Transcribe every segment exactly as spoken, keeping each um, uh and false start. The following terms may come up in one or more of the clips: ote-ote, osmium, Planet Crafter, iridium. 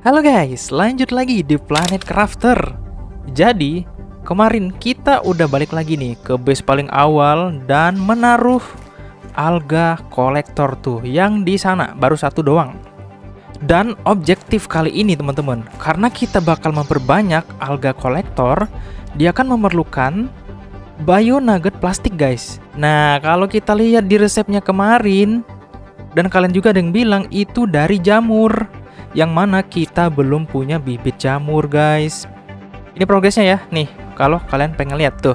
Halo guys, lanjut lagi di Planet Crafter. Jadi, kemarin kita udah balik lagi nih ke base paling awal dan menaruh alga kolektor tuh yang di sana, baru satu doang. Dan objektif kali ini teman-teman, karena kita bakal memperbanyak alga kolektor, dia akan memerlukan bio nugget plastik guys. Nah, kalau kita lihat di resepnya kemarin, dan kalian juga ada yang bilang itu dari jamur, yang mana kita belum punya bibit jamur guys. Ini progresnya ya. Nih, kalau kalian pengen lihat tuh,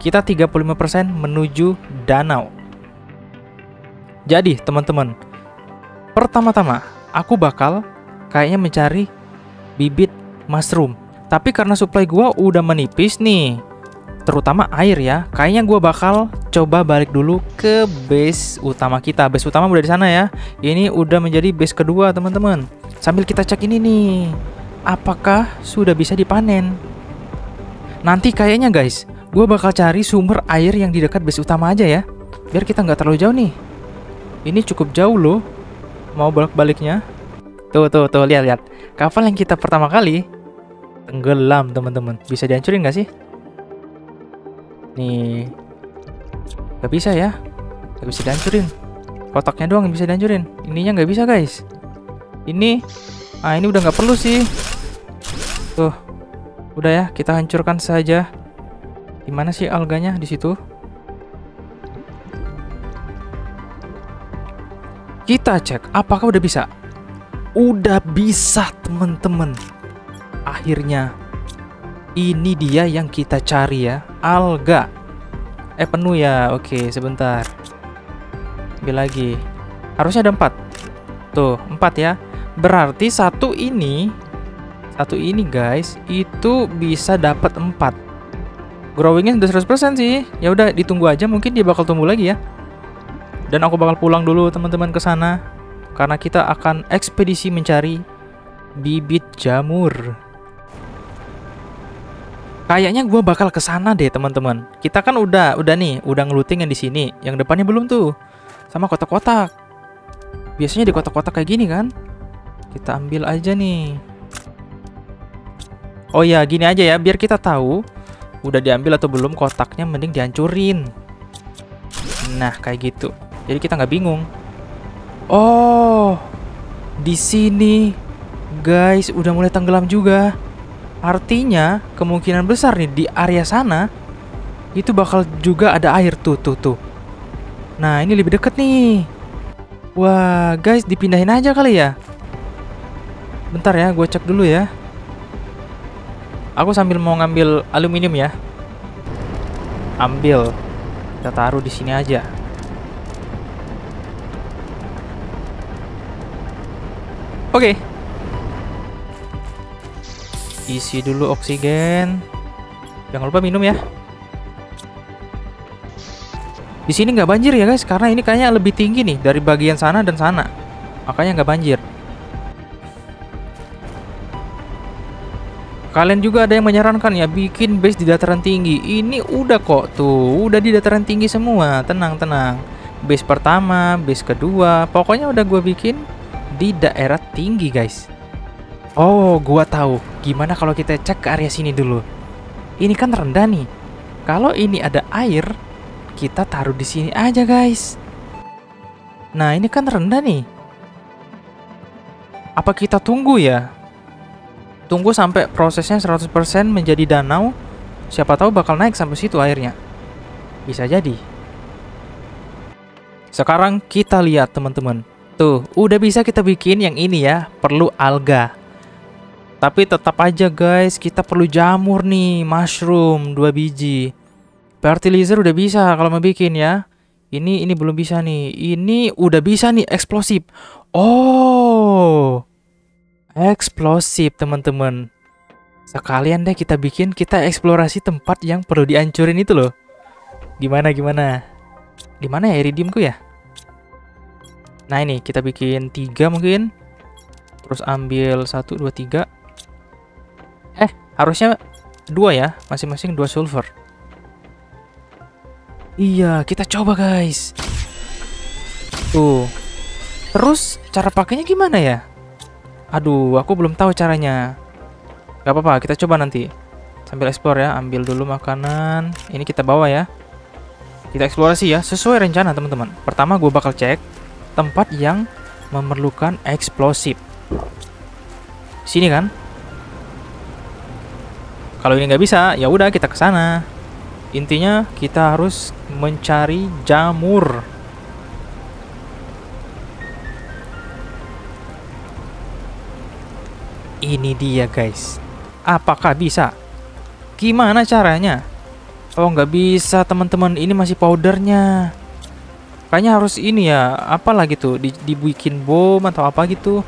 kita tiga puluh lima persen menuju danau. Jadi teman-teman, pertama-tama aku bakal kayaknya mencari bibit mushroom. Tapi karena supply gua udah menipis nih, terutama air ya, kayaknya gua bakal coba balik dulu ke base utama kita. Base utama udah di sana ya. Ini udah menjadi base kedua teman-teman. Sambil kita cek ini nih, apakah sudah bisa dipanen. Nanti kayaknya guys, gue bakal cari sumber air yang di dekat base utama aja ya, biar kita nggak terlalu jauh nih. Ini cukup jauh loh, mau bolak-baliknya. Tuh, tuh, tuh, lihat-lihat. Kapal yang kita pertama kali tenggelam teman-teman. Bisa dihancurin nggak sih? Nih, nggak bisa ya. Nggak bisa dihancurin. Kotaknya doang yang bisa dihancurin. Ininya nggak bisa guys. Ini, ah ini udah nggak perlu sih. Tuh, udah ya, kita hancurkan saja. Gimana sih alganya di situ? Kita cek, apakah udah bisa? Udah bisa, teman-teman. Akhirnya, ini dia yang kita cari ya, alga. Eh penuh ya, oke sebentar. Ambil lagi. Harusnya ada empat. Tuh, empat ya. Berarti satu ini, satu ini guys, itu bisa dapat empat. Growingnya sudah seratus persen sih. Ya udah, ditunggu aja, mungkin dia bakal tumbuh lagi ya. Dan aku bakal pulang dulu teman-teman ke sana, karena kita akan ekspedisi mencari bibit jamur. Kayaknya gua bakal ke sana deh teman-teman. Kita kan udah, udah nih, udah ngeluting yang di sini, yang depannya belum tuh, sama kotak-kotak. Biasanya di kotak-kotak kayak gini kan? Kita ambil aja nih. Oh ya, gini aja ya, biar kita tahu udah diambil atau belum kotaknya, mending dihancurin. Nah, kayak gitu. Jadi kita nggak bingung. Oh, di sini guys udah mulai tenggelam juga. Artinya kemungkinan besar nih di area sana itu bakal juga ada air tuh, tuh, tuh. Nah, ini lebih deket nih. Wah, guys dipindahin aja kali ya. Bentar ya, gue cek dulu ya. Aku sambil mau ngambil aluminium ya. Ambil, kita taruh di sini aja. Oke. Okay. Isi dulu oksigen. Jangan lupa minum ya. Di sini nggak banjir ya guys, karena ini kayaknya lebih tinggi nih dari bagian sana dan sana, makanya nggak banjir. Kalian juga ada yang menyarankan ya bikin base di dataran tinggi. Ini udah kok tuh, udah di dataran tinggi semua. Tenang-tenang. Base pertama, base kedua, pokoknya udah gue bikin di daerah tinggi guys. Oh, gue tahu. Gimana kalau kita cek ke area sini dulu? Ini kan rendah nih. Kalau ini ada air, kita taruh di sini aja guys. Nah, ini kan rendah nih. Apa kita tunggu ya? Tunggu sampai prosesnya seratus persen menjadi danau. Siapa tahu bakal naik sampai situ airnya. Bisa jadi. Sekarang kita lihat teman-teman. Tuh, udah bisa kita bikin yang ini ya. Perlu alga. Tapi tetap aja guys, kita perlu jamur nih. Mushroom, dua biji. Fertilizer udah bisa kalau mau bikin ya. Ini, ini belum bisa nih. Ini udah bisa nih, eksplosif. Oh... eksplosif teman-teman. Sekalian deh kita bikin, kita eksplorasi tempat yang perlu dihancurin itu loh. Gimana gimana? Dimana ya iridiumku ya? Nah ini kita bikin tiga mungkin. Terus ambil satu dua tiga. Eh harusnya dua ya, masing-masing dua sulfur. Iya kita coba guys. Tuh. Terus cara pakainya gimana ya? Aduh, aku belum tahu caranya. Gak apa-apa, kita coba nanti. Sambil explore ya, ambil dulu makanan. Ini kita bawa ya. Kita eksplorasi ya, sesuai rencana teman-teman. Pertama gue bakal cek tempat yang memerlukan eksplosif. Sini kan? Kalau ini nggak bisa, ya udah kita ke sana. Intinya kita harus mencari jamur. Ini dia guys. Apakah bisa? Gimana caranya? Oh nggak bisa teman-teman. Ini masih powdernya. Kayaknya harus ini ya. Apalah gitu. Di, dibikin bom atau apa gitu.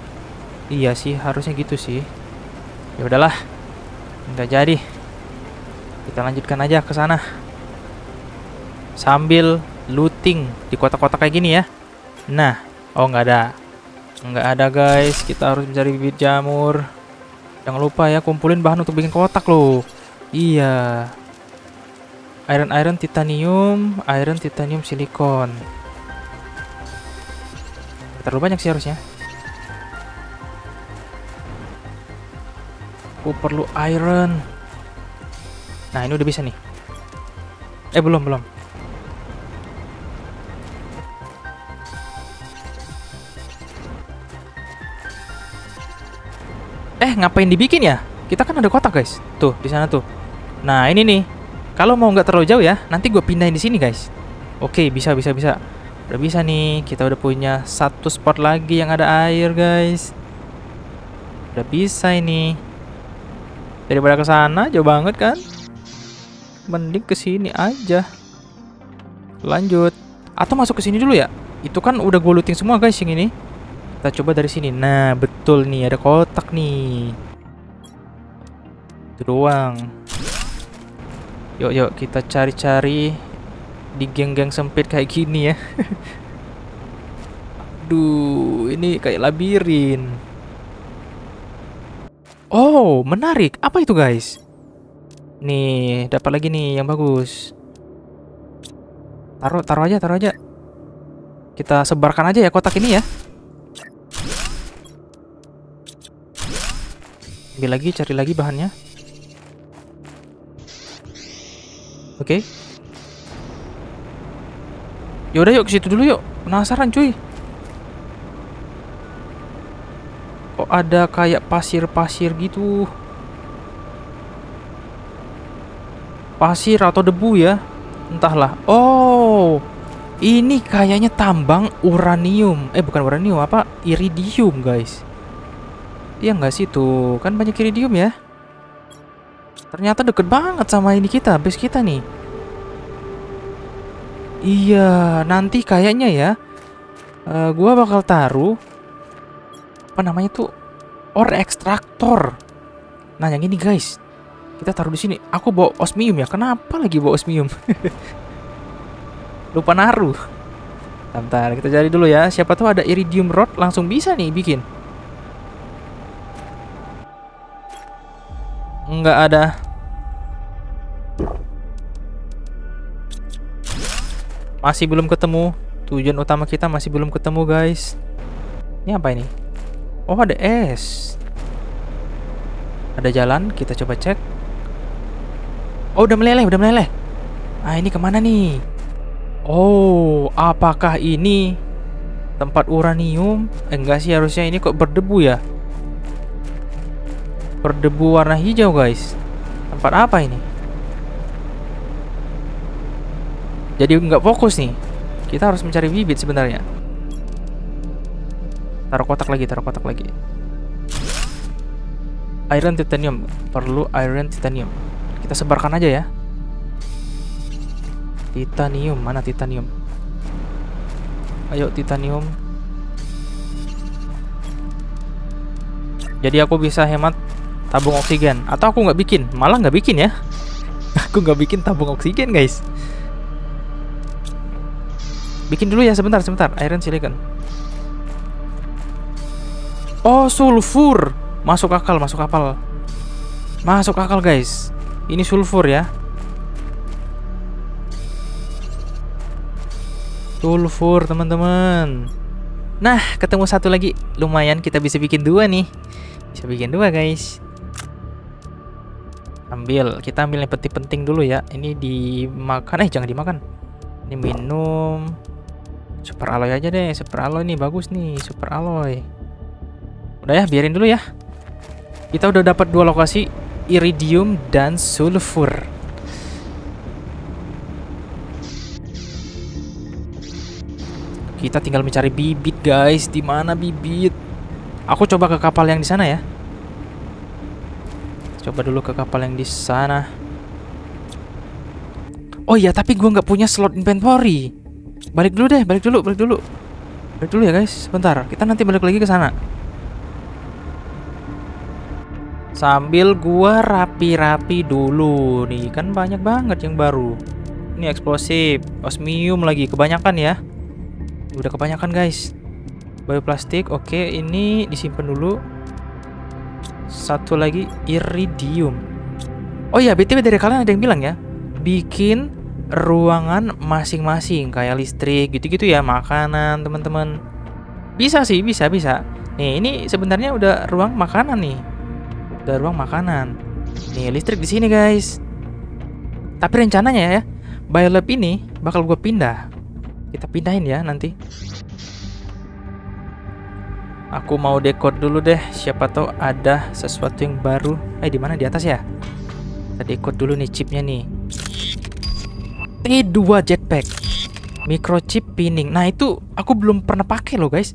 Iya sih. Harusnya gitu sih. Ya udahlah. Nggak jadi. Kita lanjutkan aja ke sana. Sambil looting di kota-kota kayak gini ya. Nah. Oh nggak ada. Nggak ada guys. Kita harus mencari bibit jamur. Jangan lupa ya, kumpulin bahan untuk bikin kotak loh. Iya. Iron, iron, titanium. Iron, titanium, silikon. Terlalu banyak sih harusnya. Aku perlu iron. Nah ini udah bisa nih. Eh belum, belum. Eh, ngapain dibikin ya? Kita kan ada kotak, guys. Tuh, di sana tuh. Nah, ini nih. Kalau mau nggak terlalu jauh ya, nanti gue pindahin di sini, guys. Oke, bisa, bisa, bisa. Udah bisa nih. Kita udah punya satu spot lagi yang ada air, guys. Udah bisa ini. Daripada ke sana, jauh banget kan? Mending ke sini aja. Lanjut. Atau masuk ke sini dulu ya? Itu kan udah gue looting semua, guys, yang ini. Kita coba dari sini. Nah, betul nih. Ada kotak nih. Itu doang. Yuk, yuk. Kita cari-cari di geng-geng sempit kayak gini ya. Aduh, ini kayak labirin. Oh, menarik. Apa itu, guys? Nih, dapat lagi nih yang bagus. Taruh, taruh aja, taruh aja. Kita sebarkan aja ya kotak ini ya. Ambil lagi, cari lagi bahannya. Oke. Okay. Yaudah yuk ke situ dulu yuk. Penasaran cuy. Kok ada kayak pasir-pasir gitu. Pasir atau debu ya. Entahlah. Oh. Ini kayaknya tambang uranium. Eh bukan uranium, apa? Iridium guys. Iya nggak sih tuh, kan banyak iridium ya. Ternyata deket banget sama ini kita, base kita nih. Iya, nanti kayaknya ya, uh, gua bakal taruh apa namanya tuh ore ekstraktor. Nah yang ini guys, kita taruh di sini. Aku bawa osmium ya, kenapa lagi bawa osmium? Lupa naruh. Bentar, kita cari dulu ya. Siapa tahu ada iridium rod, langsung bisa nih bikin. Nggak ada. Masih belum ketemu. Tujuan utama kita masih belum ketemu guys. Ini apa ini? Oh ada es. Ada jalan. Kita coba cek. Oh udah meleleh, udah meleleh. Ah ini kemana nih? Oh apakah ini tempat uranium? Eh, enggak sih harusnya ini kok berdebu ya. Berdebu warna hijau guys. Tempat apa ini? Jadi nggak fokus nih. Kita harus mencari bibit sebenarnya. Taruh kotak lagi, taruh kotak lagi. Iron titanium. Perlu iron titanium. Kita sebarkan aja ya. Titanium, mana titanium? Ayo titanium. Jadi aku bisa hemat tabung oksigen. Atau aku nggak bikin. Malah nggak bikin ya. Aku nggak bikin tabung oksigen guys. Bikin dulu ya sebentar, sebentar. Iron silicon. Oh sulfur. Masuk akal, masuk akal. Masuk akal guys. Ini sulfur ya. Sulfur teman-teman. Nah ketemu satu lagi. Lumayan kita bisa bikin dua nih. Bisa bikin dua, guys. Ambil, kita ambil yang penting-penting dulu ya. Ini dimakan, eh jangan dimakan. Ini minum. Super alloy aja deh, super alloy nih bagus nih, super alloy. Udah ya, biarin dulu ya. Kita udah dapat dua lokasi, iridium dan sulfur. Kita tinggal mencari bibit, guys. Di mana bibit? Aku coba ke kapal yang di sana ya. Coba dulu ke kapal yang di sana. Oh iya, tapi gua nggak punya slot inventory. Balik dulu deh, balik dulu, balik dulu. Balik dulu ya, guys. Bentar, kita nanti balik lagi ke sana. Sambil gua rapi-rapi dulu nih, kan banyak banget yang baru. Ini eksplosif, osmium lagi kebanyakan ya. Udah kebanyakan, guys. Bioplastik, oke, ini disimpan dulu. Satu lagi iridium. Oh iya, B T W dari kalian ada yang bilang ya, bikin ruangan masing-masing kayak listrik gitu-gitu ya, makanan, teman-teman. Bisa sih, bisa, bisa. Nih, ini sebenarnya udah ruang makanan nih. Udah ruang makanan. Nih, listrik di sini, guys. Tapi rencananya ya, biolab ini bakal gue pindah. Kita pindahin ya nanti. Aku mau dekor dulu deh, siapa tahu ada sesuatu yang baru. Eh, di mana, di atas ya? Kita dekor dulu nih chipnya nih. T dua jetpack, microchip pinning. Nah itu aku belum pernah pakai loh, guys.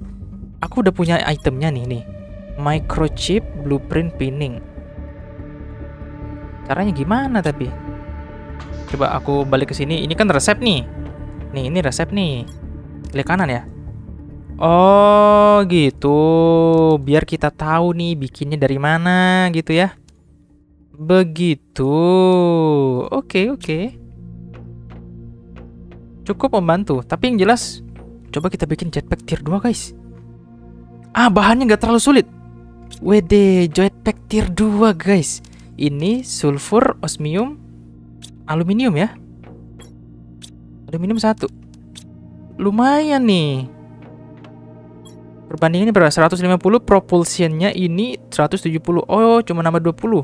Aku udah punya itemnya nih nih. Microchip blueprint pinning. Caranya gimana tapi? Coba aku balik ke sini. Ini kan resep nih. Nih, ini resep nih. Klik kanan ya. Oh gitu. Biar kita tahu nih bikinnya dari mana gitu ya. Begitu. Oke, oke. Cukup membantu. Tapi yang jelas, coba kita bikin jetpack tier dua, guys. Ah, bahannya nggak terlalu sulit. W D, jetpack tier dua, guys. Ini sulfur, osmium, aluminium ya. Aluminium satu. Lumayan nih. Perbandingannya berapa? seratus lima puluh. Propulsionnya ini seratus tujuh puluh. Oh, cuma nambah dua puluh.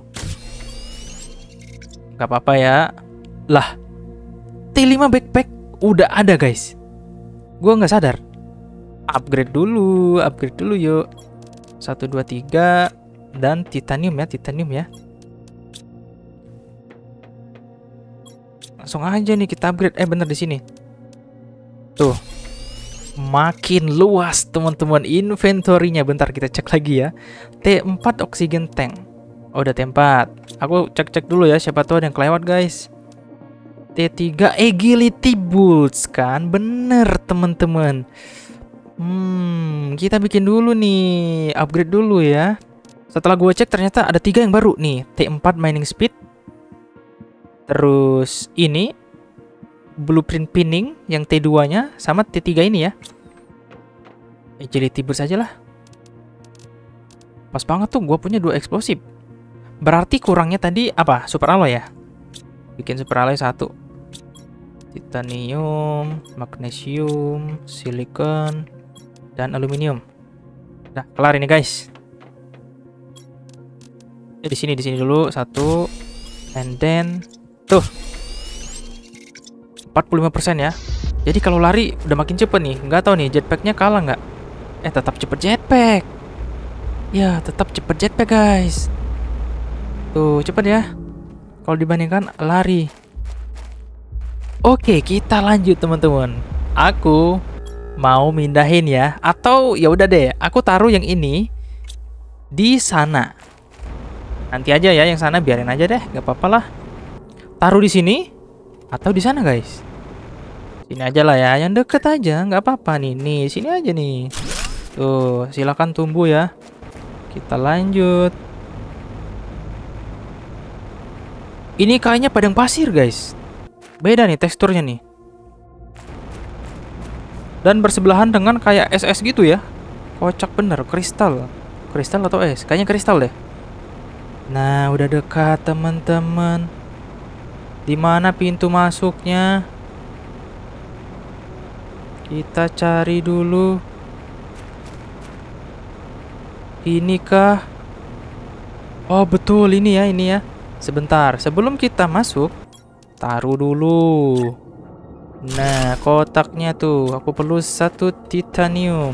Gak apa-apa ya. Lah, T lima backpack udah ada, guys. Gua nggak sadar. Upgrade dulu, upgrade dulu yuk. satu, dua, tiga. Dan titanium ya, titanium ya. Langsung aja nih kita upgrade. Eh bener di sini. Tuh. Makin luas teman-teman inventory-nya. Bentar kita cek lagi ya. T empat oksigen tank. Oh, udah T empat. Aku cek-cek dulu ya, siapa tahu ada yang kelewat, guys. T tiga agility bolts kan. Bener teman-teman. Hmm, kita bikin dulu nih, upgrade dulu ya. Setelah gue cek ternyata ada tiga yang baru nih. T empat mining speed. Terus ini blueprint pinning yang T dua-nya sama T tiga ini ya. Agility burst aja lah. Pas banget tuh gue punya dua eksplosif. Berarti kurangnya tadi apa? Super alloy ya. Bikin super alloy satu. Titanium, magnesium, silikon, dan aluminium. Nah, kelar ini, guys. Ya, di sini di sini dulu satu. And then tuh empat puluh lima persen ya. Jadi kalau lari udah makin cepet nih. Nggak tahu nih jetpacknya kalah nggak. Eh tetap cepet jetpack. Ya tetap cepet jetpack, guys. Tuh cepet ya kalau dibandingkan lari. Oke, kita lanjut teman-teman. Aku mau mindahin ya. Atau ya udah deh, aku taruh yang ini di sana. Nanti aja ya yang sana, biarin aja deh, nggak apa-apa lah. Taruh di sini atau di sana, guys. Sini aja lah ya, yang deket aja, nggak apa-apa nih. Nih, sini aja nih. Tuh, silakan tumbuh ya. Kita lanjut. Ini kayaknya padang pasir, guys. Beda nih teksturnya nih. Dan bersebelahan dengan kayak es-es gitu ya. Kocak bener, kristal. Kristal atau es? Kayaknya kristal deh. Nah, udah dekat teman-teman. Di mana pintu masuknya? Kita cari dulu. Ini kah? Oh betul, ini ya, ini ya. Sebentar, sebelum kita masuk, taruh dulu. Nah, kotaknya tuh. Aku perlu satu titanium.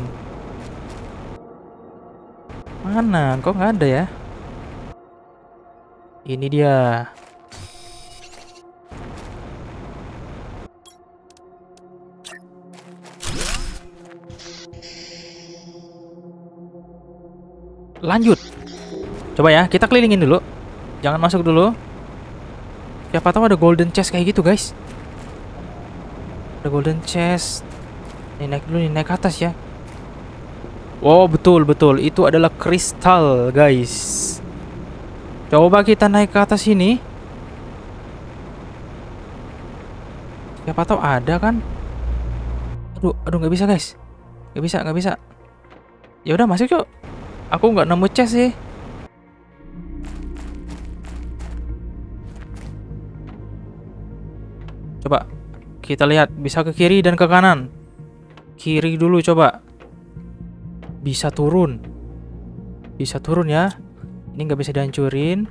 Mana? Kok nggak ada ya? Ini dia. Lanjut. Coba ya, kita kelilingin dulu. Jangan masuk dulu. Siapa tahu ada golden chest kayak gitu, guys. Ada golden chest. Ini naik dulu, ini naik ke atas ya. Wow, betul, betul. Itu adalah kristal, guys. Coba kita naik ke atas ini. Siapa tahu ada kan? Aduh, aduh nggak bisa, guys. Nggak bisa, nggak bisa. Ya udah masuk yuk. Aku nggak nemu chest sih. Coba kita lihat, bisa ke kiri dan ke kanan. Kiri dulu coba. Bisa turun. Bisa turun ya. Ini nggak bisa dihancurin.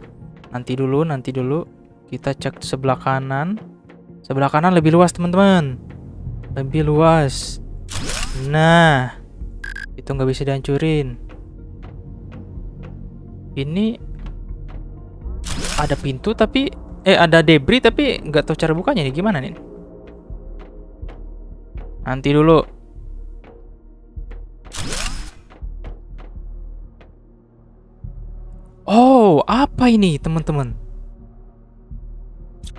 Nanti dulu, nanti dulu. Kita cek sebelah kanan. Sebelah kanan lebih luas, teman-teman. Lebih luas. Nah, itu nggak bisa dihancurin. Ini ada pintu tapi Eh ada debris tapi nggak tahu cara bukanya nih. Gimana nih? Nanti dulu. Oh, apa ini, teman-teman?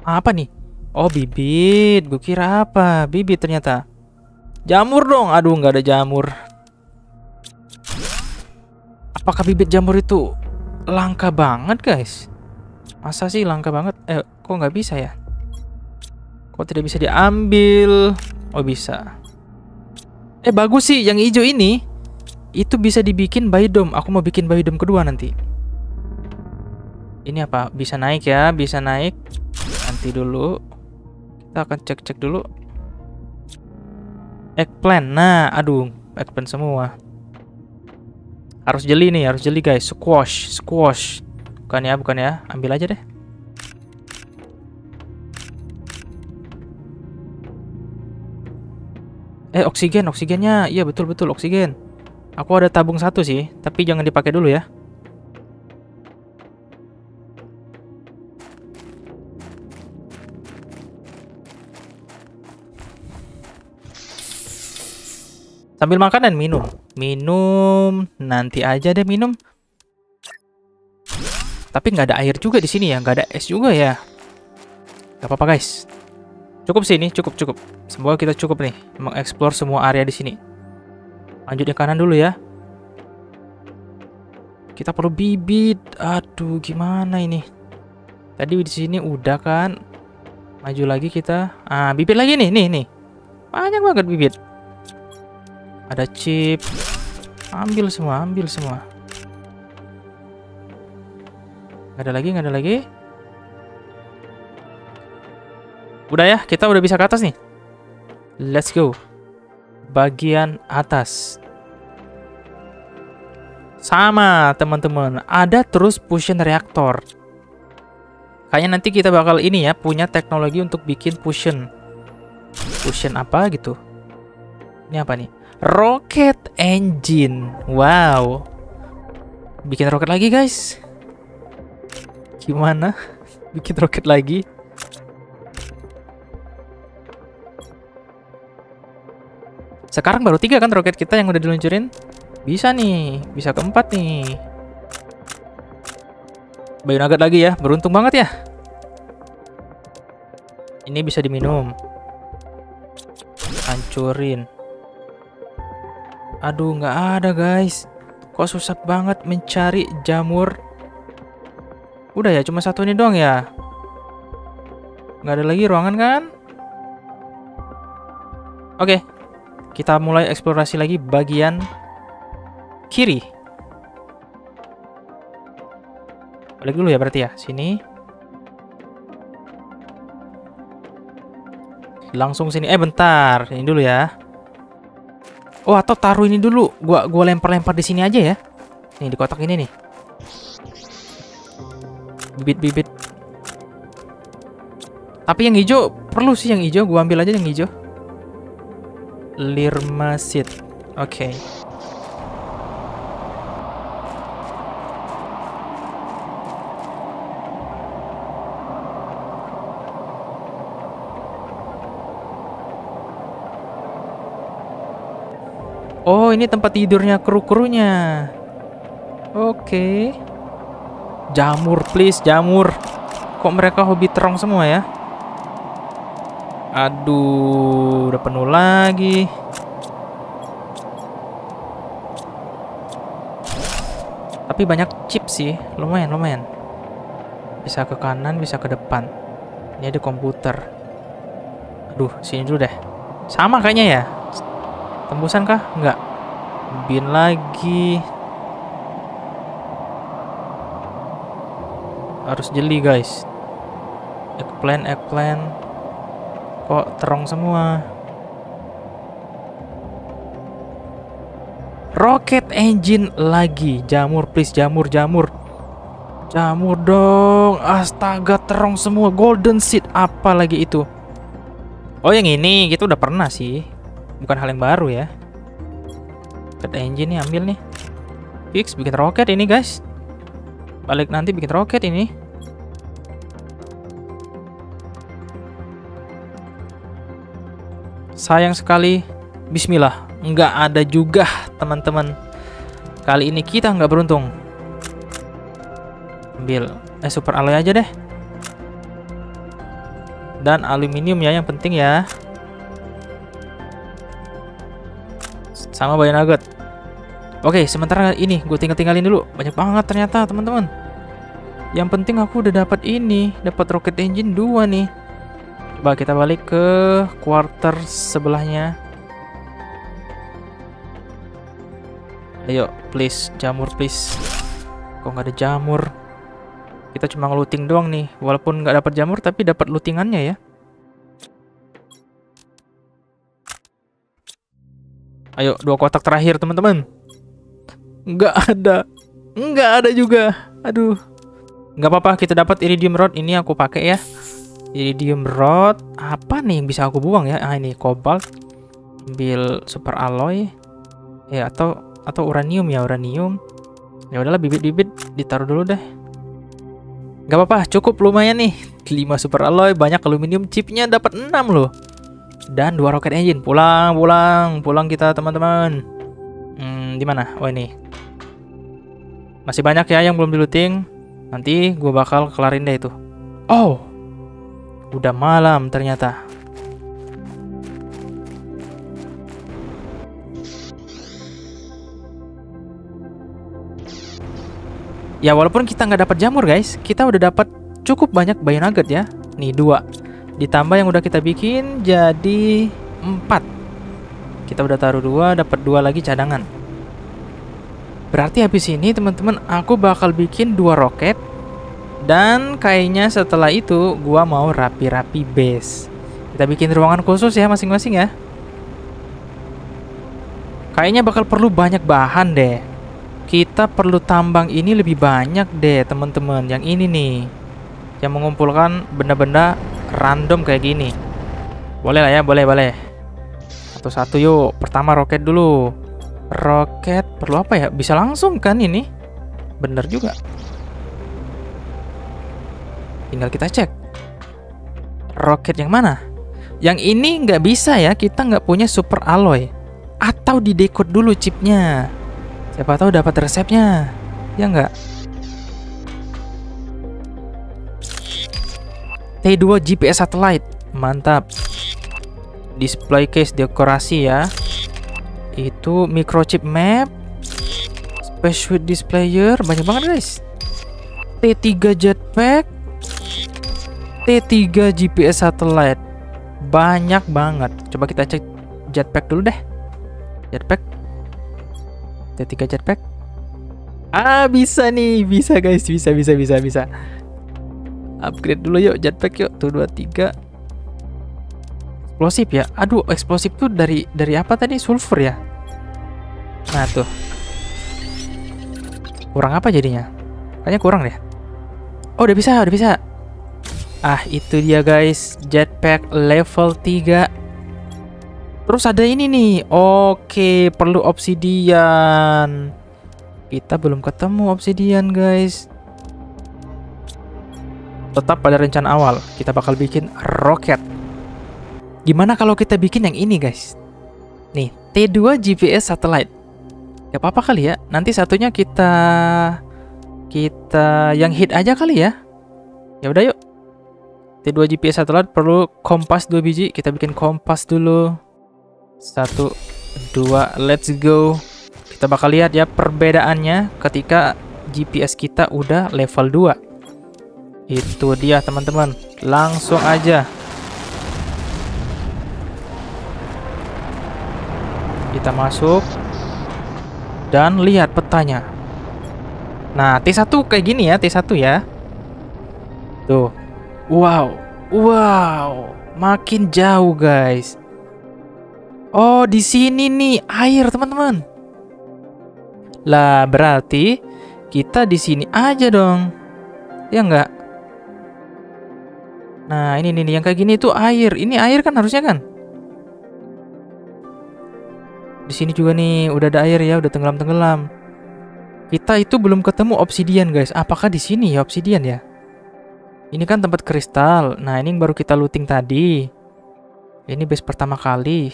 Apa nih? Oh, bibit. Gue kira apa? Bibit ternyata. Jamur dong. Aduh, nggak ada jamur. Apakah bibit jamur itu langka banget, guys? Masa sih langka banget? Eh, kok nggak bisa ya? Kok tidak bisa diambil? Oh, bisa. Eh, bagus sih. Yang hijau ini, itu bisa dibikin biodome. Aku mau bikin biodome kedua nanti. Ini apa? Bisa naik ya? Bisa naik. Nanti dulu. Kita akan cek-cek dulu. Eggplant. Nah, aduh. Eggplant semua. Harus jeli nih. Harus jeli, guys. Squash. Squash. Bukan ya, bukan ya. Ambil aja deh. Eh, oksigen. Oksigennya. Iya, betul-betul. Oksigen. Aku ada tabung satu sih. Tapi jangan dipakai dulu ya. Sambil makan dan minum. Minum. Nanti aja deh minum. Tapi nggak ada air juga di sini ya. Nggak ada es juga ya. Gak apa-apa, guys. Cukup sih ini. Cukup, cukup. Semoga kita cukup nih. Mengeksplor semua area di sini. Lanjut ke kanan dulu ya. Kita perlu bibit. Aduh, gimana ini? Tadi di sini udah kan. Maju lagi kita. Ah, bibit lagi nih. Nih, nih. Banyak banget bibit. Ada chip. Ambil semua, ambil semua. Gak ada lagi, gak ada lagi. Udah ya, kita udah bisa ke atas nih. Let's go. Bagian atas. Sama, teman-teman. Ada terus fusion reaktor. Kayaknya nanti kita bakal ini ya, punya teknologi untuk bikin fusion. Fusion apa gitu. Ini apa nih? Rocket engine. Wow. Bikin roket lagi, guys. Gimana? Bikin roket lagi. Sekarang baru tiga kan roket kita yang udah diluncurin. Bisa nih. Bisa keempat nih. Bayu nugget lagi ya. Beruntung banget ya. Ini bisa diminum. Hancurin. Aduh, nggak ada, guys. Kok susah banget mencari jamur. Udah ya, cuma satu ini doang ya. Nggak ada lagi ruangan kan? Oke, kita mulai eksplorasi lagi bagian kiri. Balik dulu ya berarti ya, sini. Langsung sini. Eh, bentar. Ini dulu ya. Oh, atau taruh ini dulu. Gua gua lempar-lempar di sini aja ya. Nih, di kotak ini nih. bibit-bibit. Tapi yang hijau perlu sih, yang hijau gua ambil aja yang hijau. Lirmasit. Oke. Okay. Oh, ini tempat tidurnya kru-krunya. Oke. Okay. Jamur, please, jamur. Kok mereka hobi terong semua ya? Aduh, udah penuh lagi. Tapi banyak chip sih, lumayan, lumayan. Bisa ke kanan, bisa ke depan. Ini ada komputer. Aduh, sini dulu deh. Sama kayaknya ya. Tembusan kah? Enggak. Bin lagi. Harus jeli guys. Eggplant, eggplant. Kok terong semua. Rocket engine lagi. Jamur please, jamur, jamur. Jamur dong. Astaga, terong semua. Golden seed, apa lagi itu? Oh, yang ini kita udah pernah sih. Bukan hal yang baru ya. Rocket engine nih, ambil nih. Fix bikin roket ini guys. Balik nanti bikin roket ini. Sayang sekali. Bismillah, nggak ada juga teman-teman. Kali ini kita nggak beruntung. Ambil eh super alloy aja deh. Dan aluminium ya yang penting ya. Sama bayi nugget. Oke, sementara ini gue tinggal-tinggalin dulu. Banyak banget ternyata teman-teman. Yang penting aku udah dapat ini, dapat rocket engine dua nih. Coba kita balik ke quarter sebelahnya. Ayo, please, jamur please. Kok nggak ada jamur? Kita cuma ngeluting doang nih. Walaupun nggak dapat jamur, tapi dapat lutingannya ya. Ayo, dua kotak terakhir teman-teman. Nggak ada, nggak ada juga. Aduh, nggak apa-apa. Kita dapat iridium rod, ini aku pakai ya. Iridium rod, apa nih yang bisa aku buang ya? Ah, ini cobalt. Ambil super alloy. Ya atau atau uranium ya, uranium. Ya udahlah, bibit-bibit ditaruh dulu deh. Nggak apa-apa, cukup lumayan nih. lima super alloy, banyak aluminium, chipnya dapat enam loh. Dan dua roket engine. Pulang, pulang, pulang kita teman-teman. Hmm, di mana? Oh ini. Masih banyak ya yang belum diluting. Nanti gue bakal kelarin deh itu. Oh, udah malam ternyata. Ya walaupun kita nggak dapat jamur guys, kita udah dapat cukup banyak bayi nugget ya. Nih dua. Ditambah yang udah kita bikin jadi empat. Kita udah taruh dua, dapat dua lagi cadangan. Berarti habis ini teman-teman aku bakal bikin dua roket. Dan kayaknya setelah itu gua mau rapi-rapi base. Kita bikin ruangan khusus ya masing-masing ya. Kayaknya bakal perlu banyak bahan deh. Kita perlu tambang ini lebih banyak deh teman-teman. Yang ini nih, yang mengumpulkan benda-benda random kayak gini. Boleh lah ya, boleh, boleh. Satu-satu yuk. Pertama roket dulu. Roket perlu apa ya? Bisa langsung kan ini? Bener juga. Tinggal kita cek. Roket yang mana? Yang ini nggak bisa ya. Kita nggak punya super alloy. Atau didekod dulu chipnya. Siapa tahu dapat resepnya. Ya nggak? T dua G P S satellite. Mantap. Display case dekorasi ya. Itu microchip map. Space with displayer. Banyak banget guys. T tiga jetpack. T tiga G P S satellite. Banyak banget. Coba kita cek jetpack dulu deh. Jetpack. T tiga jetpack. Ah, bisa nih. Bisa guys. Bisa, bisa, bisa, bisa. Upgrade dulu yuk, jetpack yuk. Tuh, dua, tiga. Eksplosif ya. Aduh, eksplosif tuh dari dari apa tadi? Sulfur ya. Nah tuh. Kurang apa jadinya? Kayaknya kurang deh. Oh, udah bisa, udah bisa. Ah, itu dia guys, jetpack level tiga. Terus ada ini nih. Oke, perlu obsidian. Kita belum ketemu obsidian guys. Tetap pada rencana awal, kita bakal bikin roket. Gimana kalau kita bikin yang ini guys? Nih, T dua G P S satellite. Gak apa-apa kali ya. Nanti satunya kita Kita yang hit aja kali ya. Ya udah yuk. T dua G P S satelit perlu kompas dua biji. Kita bikin kompas dulu. Satu, dua, let's go. Kita bakal lihat ya perbedaannya ketika G P S kita udah level dua. Itu dia teman-teman. Langsung aja. Kita masuk. Dan lihat petanya. Nah, T satu kayak gini ya, T satu ya. Tuh. Wow, wow, makin jauh guys. Oh, di sini nih air teman-teman. Lah berarti kita di sini aja dong, ya nggak? Nah ini nih yang kayak gini tuh air. Ini air kan harusnya kan? Di sini juga nih udah ada air ya, udah tenggelam-tenggelam. Kita itu belum ketemu obsidian guys. Apakah di sini ya obsidian ya? Ini kan tempat kristal. Nah, ini yang baru kita looting tadi. Ini base pertama kali.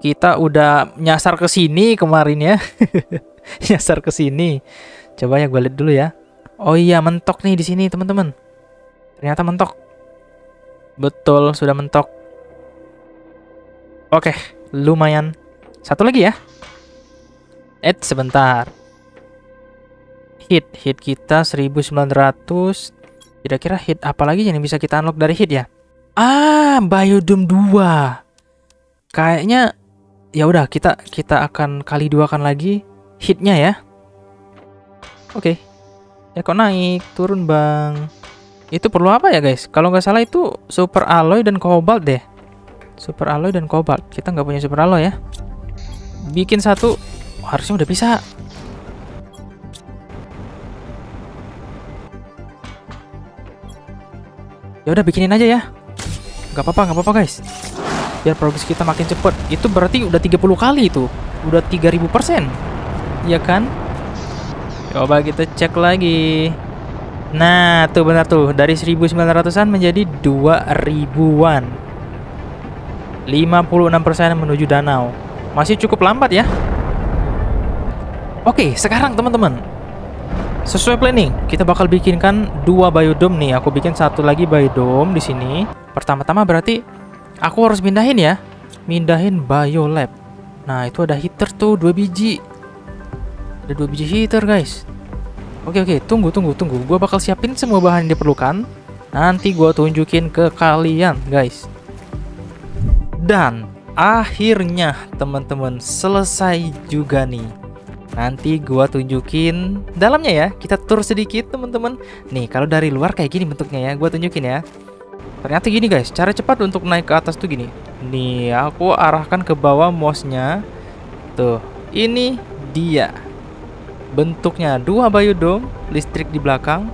Kita udah nyasar ke sini kemarin ya. Nyasar ke sini. Coba ya gue lihat dulu ya. Oh iya, mentok nih di sini, teman-teman. Ternyata mentok. Betul, sudah mentok. Oke, lumayan. Satu lagi ya. Eh, sebentar. Hit, hit kita seribu sembilan ratus. Kira-kira hit apalagi yang bisa kita unlock dari hit ya? Ah, Biodome dua. Kayaknya ya udah kita kita akan kali dua kan lagi hitnya ya. Oke. Okay. Ya kok naik turun bang. Itu perlu apa ya guys? Kalau nggak salah itu super alloy dan cobalt deh. Super alloy dan cobalt. Kita nggak punya super alloy ya. Bikin satu. Oh, harusnya udah bisa. Ya udah bikinin aja ya. Gak apa-apa, gak apa-apa guys. Biar progres kita makin cepet. Itu berarti udah tiga puluh kali itu. Udah tiga ribu persen. Iya kan? Coba kita cek lagi. Nah, tuh benar tuh. Dari seribu sembilan ratusan menjadi dua ribuan. lima puluh enam persen menuju danau. Masih cukup lambat ya. Oke, sekarang teman-teman, sesuai planning, kita bakal bikinkan dua biodome nih. Aku bikin satu lagi biodome di sini. Pertama-tama berarti aku harus pindahin ya, pindahin biolab. Nah itu ada heater tuh dua biji, ada dua biji heater guys. Oke oke, tunggu tunggu tunggu. Gua bakal siapin semua bahan yang diperlukan. Nanti gua tunjukin ke kalian guys. Dan akhirnya teman-teman selesai juga nih. Nanti gua tunjukin dalamnya ya. Kita tur sedikit teman-teman. Nih kalau dari luar kayak gini bentuknya ya. Gua tunjukin ya. Ternyata gini guys. Cara cepat untuk naik ke atas tuh gini. Nih aku arahkan ke bawah mouse-nya. Tuh. Ini dia. Bentuknya dua biodome. Listrik di belakang.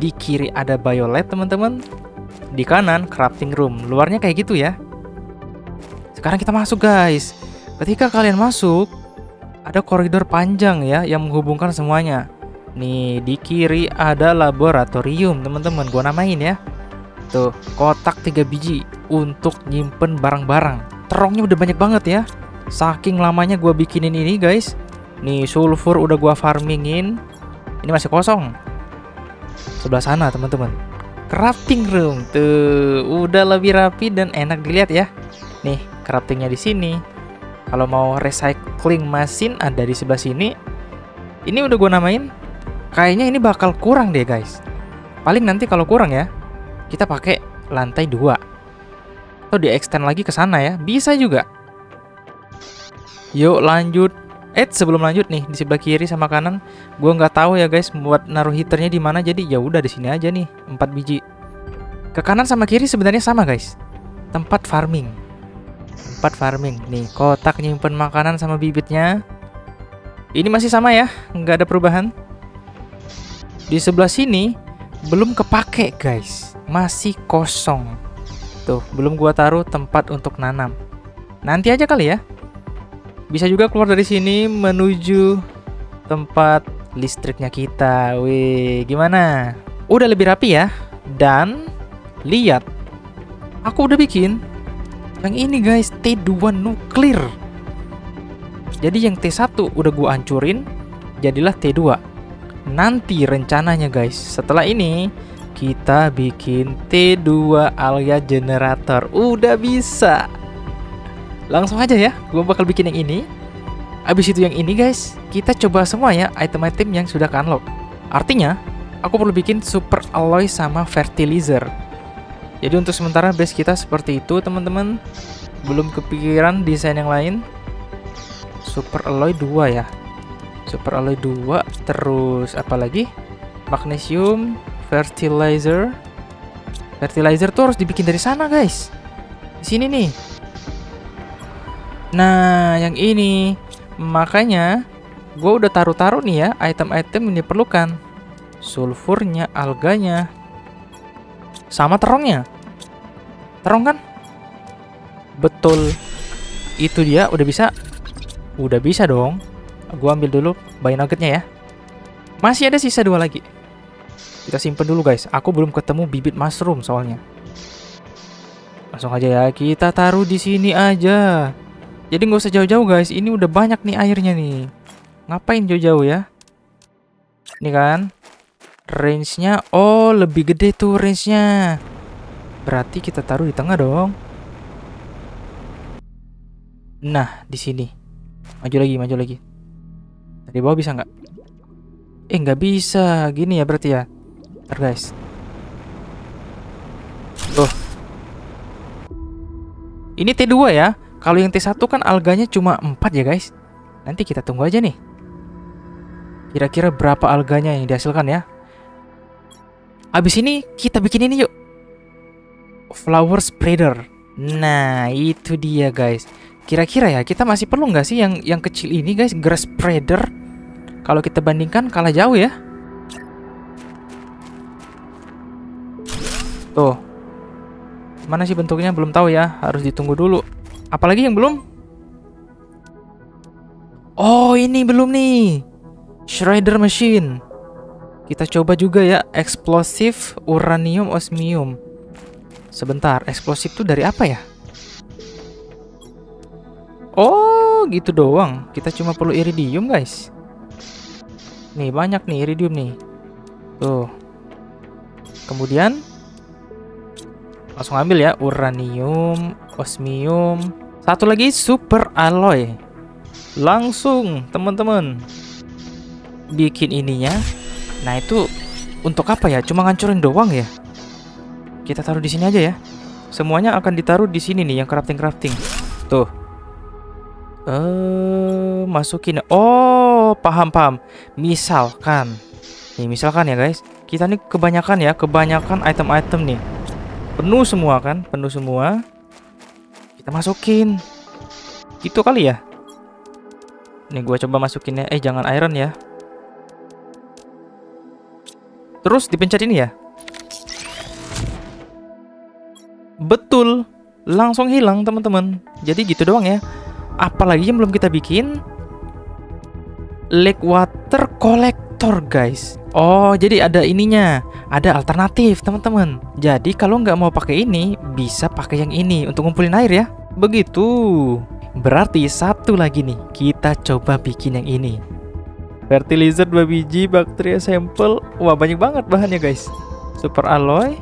Di kiri ada biolab teman-teman. Di kanan crafting room. Luarnya kayak gitu ya. Sekarang kita masuk guys. Ketika kalian masuk, ada koridor panjang ya yang menghubungkan semuanya. Nih di kiri ada laboratorium teman-teman. Gua namain ya. Tuh kotak tiga biji untuk nyimpen barang-barang. Terongnya udah banyak banget ya. Saking lamanya gua bikinin ini guys. Nih sulfur udah gua farmingin. Ini masih kosong. Sebelah sana teman-teman. Crafting room tuh udah lebih rapi dan enak dilihat ya. Nih craftingnya di sini. Kalau mau recycling mesin ada di sebelah sini. Ini udah gue namain. Kayaknya ini bakal kurang deh guys. Paling nanti kalau kurang ya, kita pakai lantai dua. Atau di extend lagi ke sana ya. Bisa juga. Yuk lanjut. Eh sebelum lanjut nih, di sebelah kiri sama kanan gue nggak tahu ya guys buat naruh heaternya di mana. Jadi ya udah di sini aja nih empat biji. Ke kanan sama kiri sebenarnya sama guys. Tempat farming. Tempat farming. Nih kotak nyimpen makanan sama bibitnya. Ini masih sama ya, nggak ada perubahan. Di sebelah sini belum kepake guys, masih kosong. Tuh, belum gua taruh tempat untuk nanam. Nanti aja kali ya. Bisa juga keluar dari sini menuju tempat listriknya kita. Wih, gimana? Udah lebih rapi ya. Dan lihat, aku udah bikin yang ini guys, T dua nuklir. Jadi yang T satu udah gua hancurin, jadilah T dua. Nanti rencananya guys, setelah ini kita bikin T dua alia generator. Udah bisa. Langsung aja ya, gua bakal bikin yang ini. Abis itu yang ini guys, kita coba semua ya item-item yang sudah unlock. Artinya, aku perlu bikin super alloy sama fertilizer. Jadi untuk sementara base kita seperti itu teman-teman. Belum kepikiran desain yang lain. Super alloy dua ya. Super alloy dua, terus apa lagi? Magnesium, fertilizer. Fertilizer tuh harus dibikin dari sana guys. Di sini nih. Nah, yang ini. Makanya gue udah taruh-taruh nih ya item-item yang diperlukan. Sulfurnya, alganya, sama terongnya. Terong kan? Betul. Itu dia, udah bisa. Udah bisa dong. Gue ambil dulu buy nuggetnya ya. Masih ada sisa dua lagi. Kita simpen dulu guys. Aku belum ketemu bibit mushroom soalnya. Langsung aja ya, kita taruh di sini aja. Jadi nggak usah jauh-jauh guys, ini udah banyak nih airnya nih. Ngapain jauh-jauh ya? Ini kan, range-nya, oh lebih gede tuh range-nya. Berarti kita taruh di tengah dong. Nah, di sini. Maju lagi, maju lagi. Dari bawah bisa nggak? Eh, nggak bisa. Gini ya berarti ya. Ntar guys. Tuh. Ini T dua ya. Kalau yang T satu kan alganya cuma empat ya guys. Nanti kita tunggu aja nih. Kira-kira berapa alganya yang dihasilkan ya. Abis ini kita bikin ini yuk. Flower spreader. Nah itu dia guys. Kira-kira ya kita masih perlu nggak sih yang yang kecil ini guys. Grass spreader. Kalau kita bandingkan kalah jauh ya. Tuh. Mana sih bentuknya belum tahu ya. Harus ditunggu dulu. Apalagi yang belum? Oh, ini belum nih. Shredder machine. Kita coba juga ya, eksplosif uranium osmium. Sebentar, eksplosif tuh dari apa ya? Oh, gitu doang. Kita cuma perlu iridium, guys. Nih, banyak nih iridium nih. Tuh. Kemudian langsung ambil ya, uranium, osmium. Satu lagi super alloy. Langsung teman-teman bikin ininya. Nah itu untuk apa ya? Cuma ngancurin doang ya. Kita taruh di sini aja ya. Semuanya akan ditaruh di sini nih yang crafting-crafting. Tuh. Eh uh, masukin. Oh, paham-paham. Misalkan. Nih misalkan ya guys, kita nih kebanyakan ya, kebanyakan item-item nih. Penuh semua kan, penuh semua. Kita masukin. Gitu kali ya. Nih gua coba masukinnya. Eh jangan iron ya. Terus dipencet ini ya. Betul. Langsung hilang teman-teman. Jadi gitu doang ya. Apalagi yang belum kita bikin. Lake water collector guys. Oh jadi ada ininya. Ada alternatif teman-teman. Jadi kalau nggak mau pakai ini, bisa pakai yang ini untuk ngumpulin air ya. Begitu. Berarti satu lagi nih, kita coba bikin yang ini. Fertilizer dua biji, bakteri sampel. Wah banyak banget bahannya guys. Super alloy,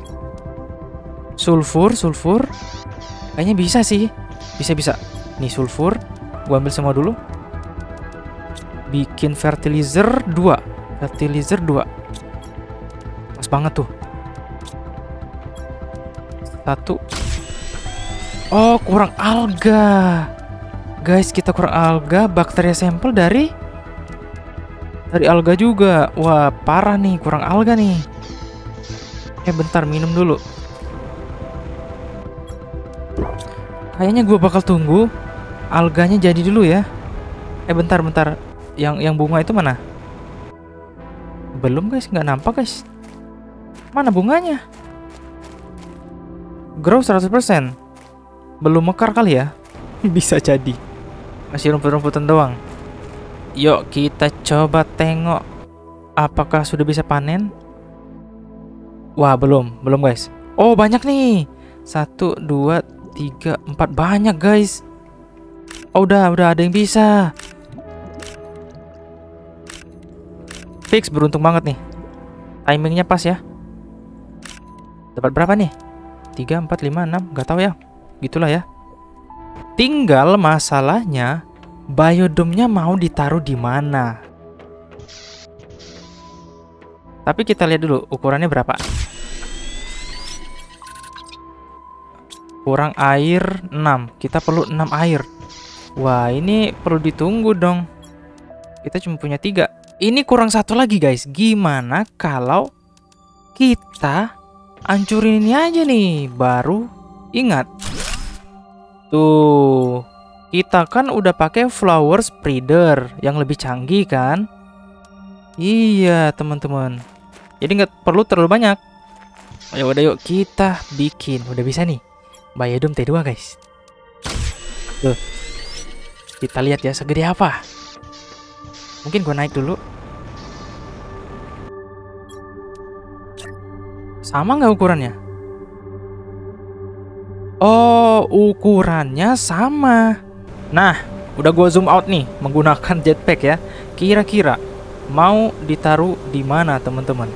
sulfur, sulfur. Kayaknya bisa sih. Bisa-bisa. Nih sulfur, gua ambil semua dulu. Bikin fertilizer dua. Fertilizer dua. Banget tuh satu. Oh kurang alga guys, kita kurang alga. Bakteri sampel dari dari alga juga. Wah parah nih, kurang alga nih. Eh bentar, minum dulu. Kayaknya gue bakal tunggu alganya jadi dulu ya. Eh bentar bentar, yang yang bunga itu mana? Belum guys, nggak nampak guys. Mana bunganya? Grow seratus persen. Belum mekar kali ya? Bisa jadi. Masih rumput-rumputan doang. Yuk kita coba tengok apakah sudah bisa panen. Wah, belum, belum guys. Oh, banyak nih. Satu, dua, tiga, empat. Banyak guys. Oh, udah, udah ada yang bisa. Fix, beruntung banget nih. Timingnya pas ya. Dapat berapa nih? tiga, empat, lima, enam. Gak tau ya. Gitulah ya. Tinggal masalahnya biodomnya mau ditaruh di mana. Tapi kita lihat dulu ukurannya berapa. Kurang air enam. Kita perlu enam air. Wah, ini perlu ditunggu dong. Kita cuma punya tiga. Ini kurang satu lagi guys. Gimana kalau kita hancurin ini aja nih. Baru ingat. Tuh, kita kan udah pakai flower spreader yang lebih canggih kan. Iya teman-teman. Jadi nggak perlu terlalu banyak. Ya udah, yuk kita bikin. Udah bisa nih biodome T dua guys. Tuh, kita lihat ya segede apa. Mungkin gue naik dulu. Sama nggak ukurannya? Oh, ukurannya sama. Nah, udah gue zoom out nih menggunakan jetpack ya. Kira-kira mau ditaruh di mana teman-teman?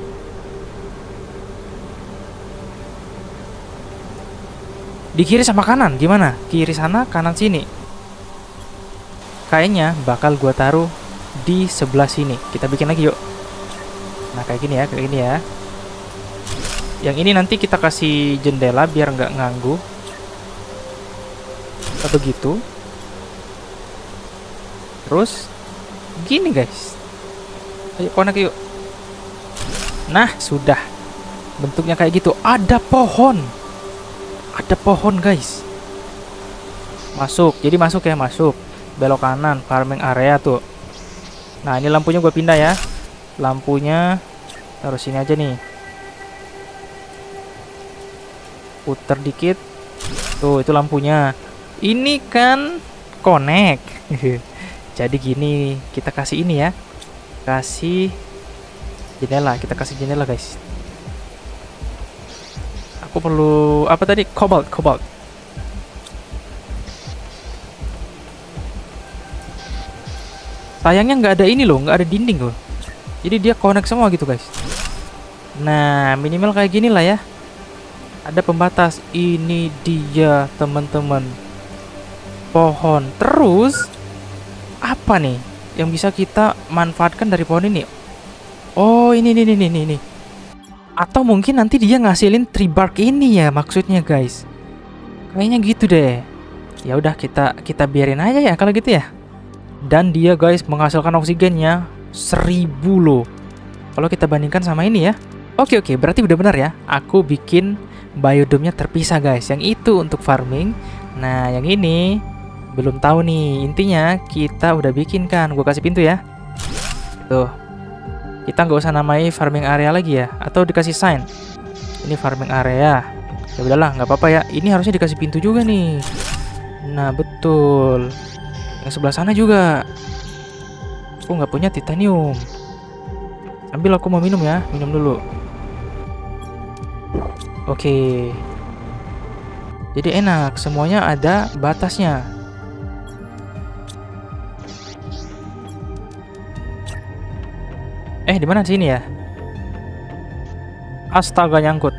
Di kiri sama kanan gimana? Kiri sana, kanan sini. Kayaknya bakal gua taruh di sebelah sini. Kita bikin lagi yuk. Nah kayak gini ya, kayak gini ya. Yang ini nanti kita kasih jendela biar nggak nganggu. Atau gitu. Terus gini guys. Ayo connect yuk. Nah sudah. Bentuknya kayak gitu. Ada pohon. Ada pohon guys. Masuk. Jadi masuk ya, masuk. Belok kanan, farming area tuh. Nah ini lampunya gue pindah ya. Lampunya taruh sini aja nih. Puter dikit. Tuh, itu lampunya. Ini kan connect. Jadi gini, kita kasih ini ya. Kasih jendela, kita kasih jendela guys. Aku perlu, apa tadi? Cobalt, cobalt. Sayangnya nggak ada ini loh, nggak ada dinding loh. Jadi dia connect semua gitu guys. Nah minimal kayak gini lah ya. Ada pembatas. Ini dia teman-teman. Pohon. Terus apa nih yang bisa kita manfaatkan dari pohon ini? Oh ini ini ini ini. Atau mungkin nanti dia ngasilin tree bark ini ya maksudnya guys. Kayaknya gitu deh. Ya udah kita kita biarin aja ya kalau gitu ya. Dan dia guys menghasilkan oksigennya seribu loh. Kalau kita bandingkan sama ini ya. Oke oke, berarti udah benar ya. Aku bikin biodomnya terpisah guys. Yang itu untuk farming. Nah yang ini belum tahu nih. Intinya kita udah bikin kan. Gue kasih pintu ya. Tuh. Kita nggak usah namai farming area lagi ya. Atau dikasih sign. Ini farming area. Ya udahlah nggak apa-apa ya. Ini harusnya dikasih pintu juga nih. Nah betul. Yang sebelah sana juga. Aku nggak punya titanium. Ambil, aku mau minum ya. Minum dulu. Oke. Jadi enak. Semuanya ada batasnya. Eh, di mana sini ya? Astaga, nyangkut.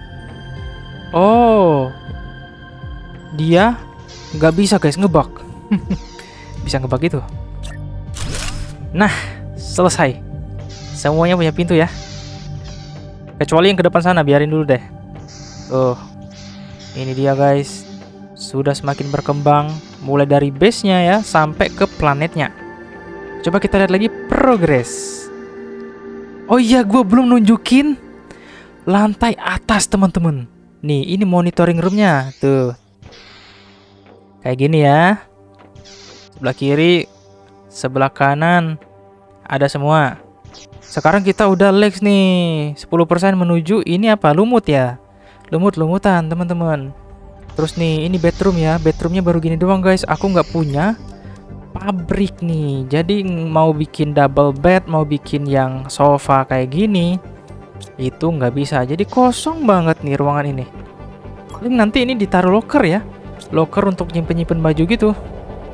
Oh. Dia nggak bisa guys ngebug. Bisa ngebug gitu. Nah, selesai. Semuanya punya pintu ya. Kecuali yang ke depan sana, biarin dulu deh. Tuh. Ini dia guys. Sudah semakin berkembang. Mulai dari base-nya ya, sampai ke planetnya. Coba kita lihat lagi progress. Oh iya, gue belum nunjukin lantai atas teman-teman. Nih, ini monitoring room-nya. Tuh. Kayak gini ya. Sebelah kiri, sebelah kanan, ada semua. Sekarang kita udah legs nih, sepuluh persen menuju ini apa? Lumut ya? Lumut-lumutan teman-teman. Terus nih, ini bedroom ya. Bedroomnya baru gini doang guys. Aku nggak punya pabrik nih. Jadi mau bikin double bed, mau bikin yang sofa kayak gini, itu nggak bisa. Jadi kosong banget nih ruangan ini. Nanti ini ditaruh locker ya. Locker untuk nyimpen-nyimpen baju gitu.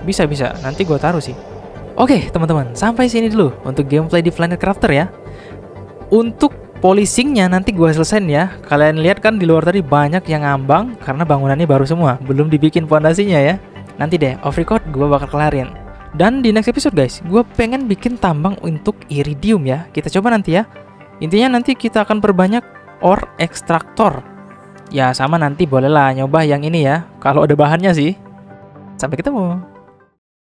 Bisa-bisa, nanti gue taruh sih. Oke teman-teman, sampai sini dulu untuk gameplay di Planet Crafter ya. Untuk polishingnya nanti gue selesain ya. Kalian lihat kan di luar tadi banyak yang ngambang karena bangunannya baru semua, belum dibikin fondasinya ya. Nanti deh off record gue bakal kelarin. Dan di next episode guys, gue pengen bikin tambang untuk iridium ya. Kita coba nanti ya. Intinya nanti kita akan perbanyak ore ekstraktor. Ya sama nanti bolehlah nyoba yang ini ya, kalau ada bahannya sih. Sampai ketemu.